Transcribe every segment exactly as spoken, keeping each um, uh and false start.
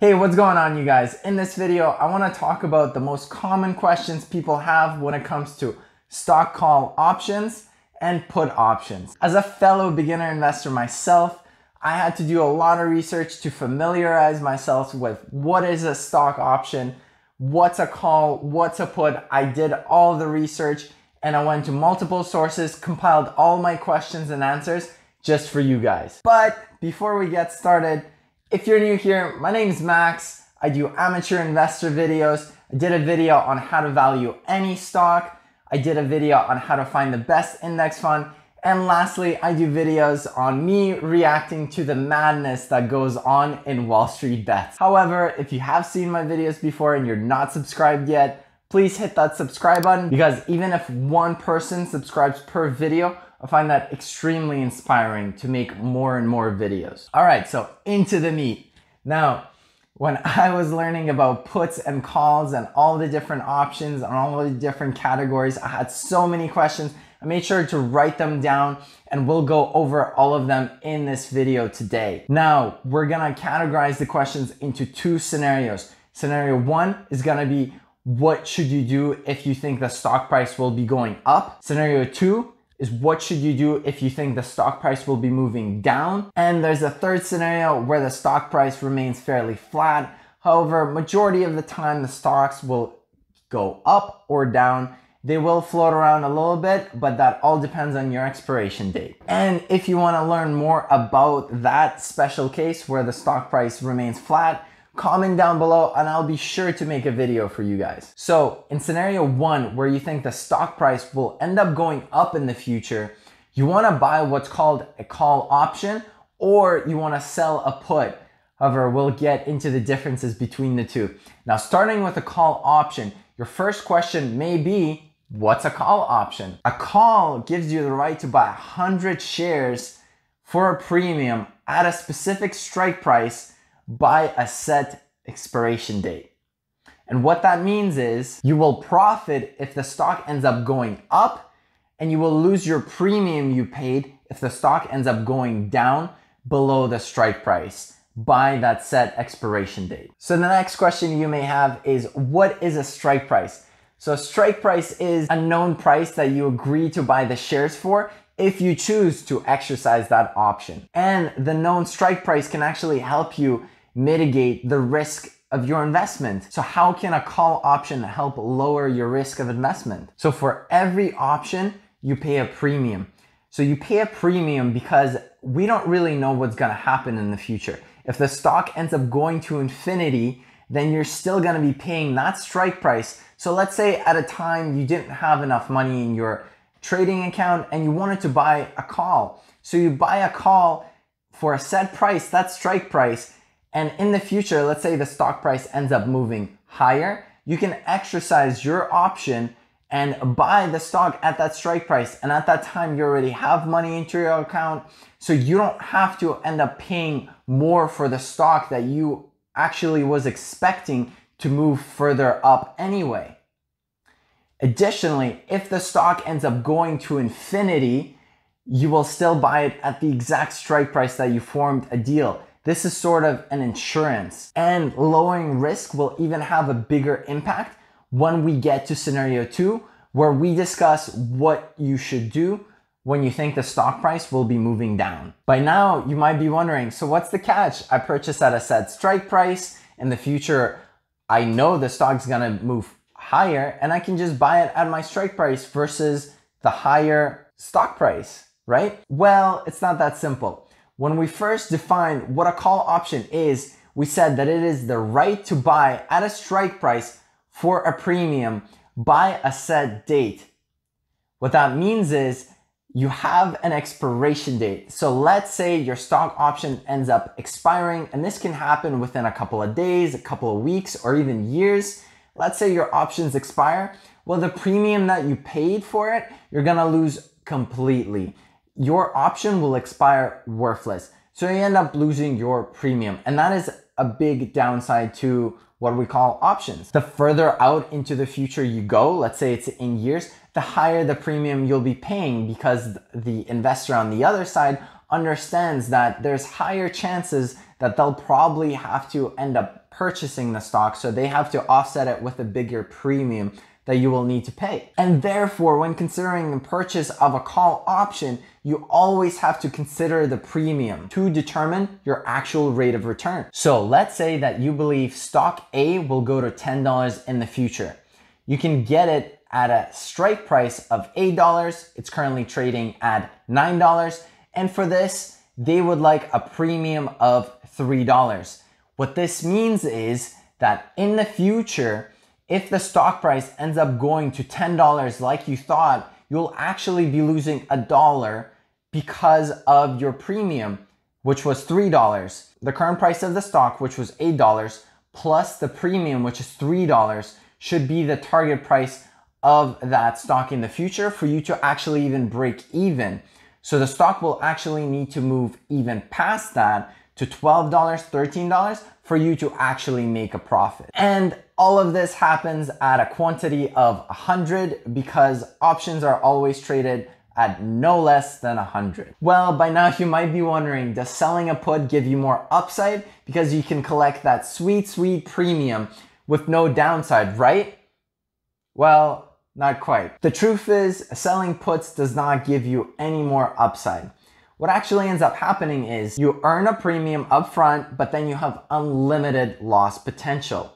Hey, what's going on, you guys? In this video, I want to talk about the most common questions people have when it comes to stock call options and put options. As a fellow beginner investor myself, I had to do a lot of research to familiarize myself with what is a stock option, what's a call, what's a put. I did all the research and I went to multiple sources, compiled all my questions and answers just for you guys. But before we get started, if you're new here, my name's Max. I do amateur investor videos. I did a video on how to value any stock. I did a video on how to find the best index fund. And lastly, I do videos on me reacting to the madness that goes on in Wall Street bets. However, if you have seen my videos before and you're not subscribed yet, please hit that subscribe button, because even if one person subscribes per video, I find that extremely inspiring to make more and more videos. All right, so into the meat. Now, when I was learning about puts and calls and all the different options and all the different categories, I had so many questions. I made sure to write them down and we'll go over all of them in this video today. Now, we're gonna categorize the questions into two scenarios. Scenario one is gonna be, what should you do if you think the stock price will be going up? Scenario two is, what should you do if you think the stock price will be moving down? And there's a third scenario where the stock price remains fairly flat. However, majority of the time the stocks will go up or down. They will float around a little bit, but that all depends on your expiration date. And if you want to learn more about that special case where the stock price remains flat, comment down below and I'll be sure to make a video for you guys. So in scenario one, where you think the stock price will end up going up in the future, you wanna buy what's called a call option, or you wanna sell a put. However, we'll get into the differences between the two. Now, starting with a call option, your first question may be, what's a call option? A call gives you the right to buy one hundred shares for a premium at a specific strike price by a set expiration date. And what that means is you will profit if the stock ends up going up, and you will lose your premium you paid if the stock ends up going down below the strike price by that set expiration date. So the next question you may have is, what is a strike price? So a strike price is a known price that you agree to buy the shares for if you choose to exercise that option. And the known strike price can actually help you mitigate the risk of your investment. So how can a call option help lower your risk of investment? So for every option, you pay a premium. So you pay a premium because we don't really know what's gonna happen in the future. If the stock ends up going to infinity, then you're still gonna be paying that strike price. So let's say at a time you didn't have enough money in your trading account and you wanted to buy a call. So you buy a call for a set price, that's strike price. And in the future, let's say the stock price ends up moving higher, you can exercise your option and buy the stock at that strike price. And at that time, you already have money into your account, so you don't have to end up paying more for the stock that you actually was expecting to move further up anyway. Additionally, if the stock ends up going to infinity, you will still buy it at the exact strike price that you formed a deal. This is sort of an insurance, and lowering risk will even have a bigger impact when we get to scenario two, where we discuss what you should do when you think the stock price will be moving down. By now, you might be wondering, so what's the catch? I purchased at a set strike price. In the future, I know the stock's gonna move higher and I can just buy it at my strike price versus the higher stock price, right? Well, it's not that simple. When we first defined what a call option is, we said that it is the right to buy at a strike price for a premium by a set date. What that means is you have an expiration date. So let's say your stock option ends up expiring, and this can happen within a couple of days, a couple of weeks, or even years. Let's say your options expire. Well, the premium that you paid for it, you're gonna lose completely. Your option will expire worthless. So you end up losing your premium. And that is a big downside to what we call options. The further out into the future you go, let's say it's in years, the higher the premium you'll be paying, because the investor on the other side understands that there's higher chances that they'll probably have to end up purchasing the stock, so they have to offset it with a bigger premium that you will need to pay. And therefore, when considering the purchase of a call option, you always have to consider the premium to determine your actual rate of return. So let's say that you believe stock A will go to ten dollars in the future. You can get it at a strike price of eight dollars. It's currently trading at nine dollars. And for this, they would like a premium of three dollars. What this means is that in the future, if the stock price ends up going to ten dollars like you thought, you'll actually be losing a dollar because of your premium, which was three dollars. The current price of the stock, which was eight dollars, plus the premium, which is three dollars, should be the target price of that stock in the future for you to actually even break even. So the stock will actually need to move even past that to twelve dollars, thirteen dollars for you to actually make a profit. And all of this happens at a quantity of one hundred because options are always traded at no less than one hundred. Well, by now you might be wondering, does selling a put give you more upside because you can collect that sweet, sweet premium with no downside, right? Well, not quite. The truth is, selling puts does not give you any more upside. What actually ends up happening is you earn a premium up front, but then you have unlimited loss potential.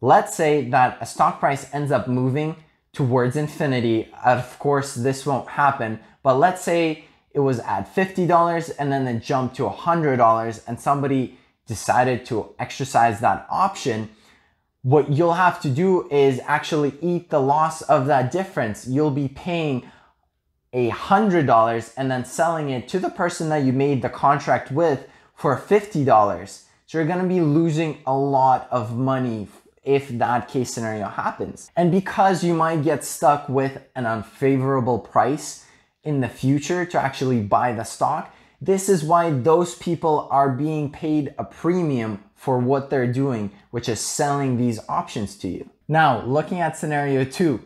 Let's say that a stock price ends up moving towards infinity. Of course, this won't happen, but let's say it was at fifty dollars and then it jumped to one hundred dollars and somebody decided to exercise that option. What you'll have to do is actually eat the loss of that difference. You'll be paying one hundred dollars and then selling it to the person that you made the contract with for fifty dollars. So you're gonna be losing a lot of money if that case scenario happens. And because you might get stuck with an unfavorable price in the future to actually buy the stock, this is why those people are being paid a premium for what they're doing, which is selling these options to you. Now, looking at scenario two,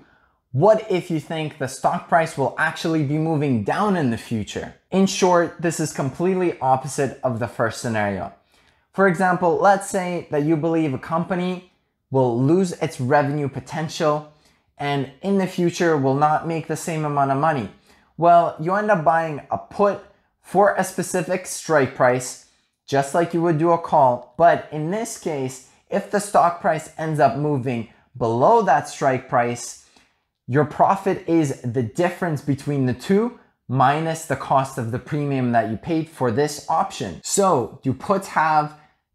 what if you think the stock price will actually be moving down in the future? In short, this is completely opposite of the first scenario. For example, let's say that you believe a company will lose its revenue potential and in the future will not make the same amount of money. Well, you end up buying a put for a specific strike price, just like you would do a call. But in this case, if the stock price ends up moving below that strike price, your profit is the difference between the two minus the cost of the premium that you paid for this option. So do puts have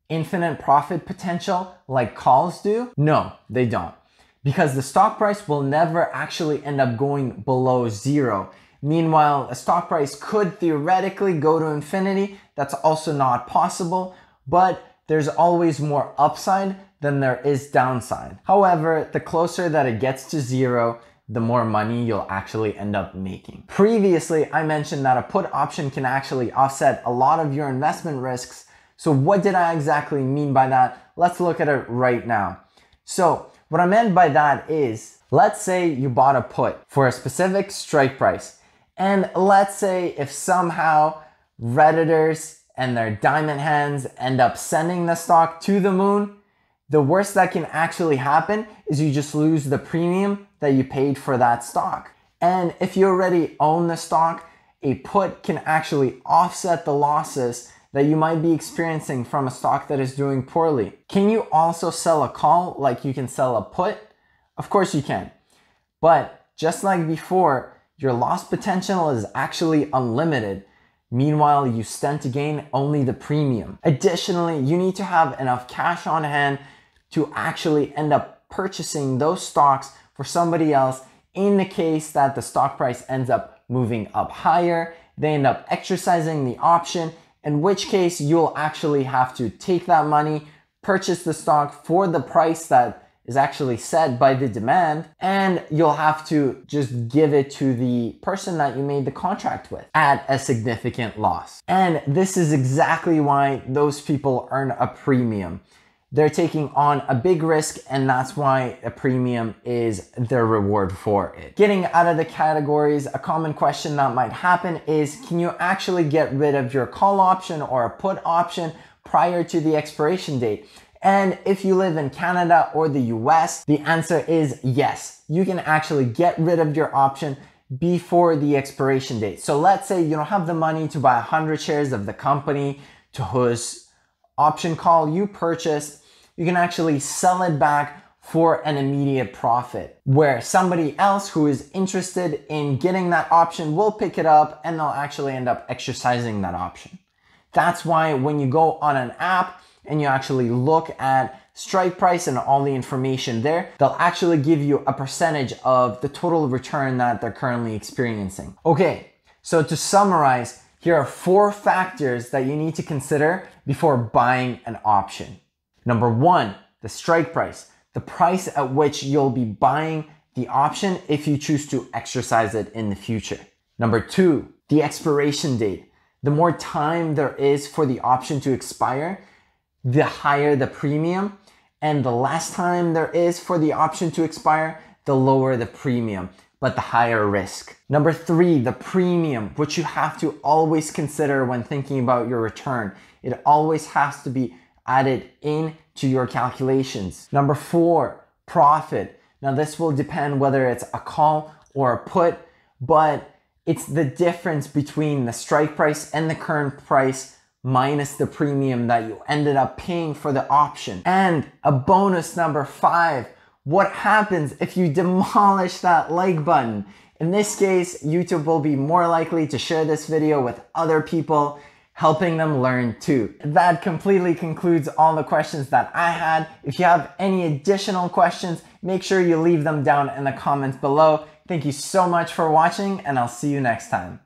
infinite profit potential like calls do? No, they don't. Because the stock price will never actually end up going below zero. Meanwhile, a stock price could theoretically go to infinity. That's also not possible, but there's always more upside than there is downside. However, the closer that it gets to zero, the more money you'll actually end up making. Previously, I mentioned that a put option can actually offset a lot of your investment risks. So what did I exactly mean by that? Let's look at it right now. So what I meant by that is, let's say you bought a put for a specific strike price. And let's say if somehow Redditors and their diamond hands end up sending the stock to the moon, the worst that can actually happen is you just lose the premium that you paid for that stock. And if you already own the stock, a put can actually offset the losses that you might be experiencing from a stock that is doing poorly. Can you also sell a call like you can sell a put? Of course you can. But just like before, your loss potential is actually unlimited. Meanwhile, you stand to gain only the premium. Additionally, you need to have enough cash on hand to actually end up purchasing those stocks for somebody else in the case that the stock price ends up moving up higher, they end up exercising the option, in which case you'll actually have to take that money, purchase the stock for the price that is actually set by the demand, and you'll have to just give it to the person that you made the contract with at a significant loss. And this is exactly why those people earn a premium. they're taking on a big risk, and that's why a premium is their reward for it. Getting out of the categories, a common question that might happen is, can you actually get rid of your call option or a put option prior to the expiration date? And if you live in Canada or the U S, the answer is yes. You can actually get rid of your option before the expiration date. So let's say you don't have the money to buy one hundred shares of the company to whose option call you purchased. You can actually sell it back for an immediate profit, where somebody else who is interested in getting that option will pick it up and they'll actually end up exercising that option. That's why when you go on an app and you actually look at strike price and all the information there, they'll actually give you a percentage of the total return that they're currently experiencing. Okay, so to summarize, here are four factors that you need to consider before buying an option. Number one, the strike price, the price at which you'll be buying the option if you choose to exercise it in the future. Number two, the expiration date. The more time there is for the option to expire, the higher the premium, and the less time there is for the option to expire, the lower the premium, but the higher risk. Number three, the premium, which you have to always consider when thinking about your return. It always has to be added in to your calculations. Number four, profit. Now this will depend whether it's a call or a put, but it's the difference between the strike price and the current price minus the premium that you ended up paying for the option. And a bonus number five, what happens if you demolish that like button? In this case, YouTube will be more likely to share this video with other people, helping them learn too. That completely concludes all the questions that I had. If you have any additional questions, make sure you leave them down in the comments below. Thank you so much for watching, and I'll see you next time.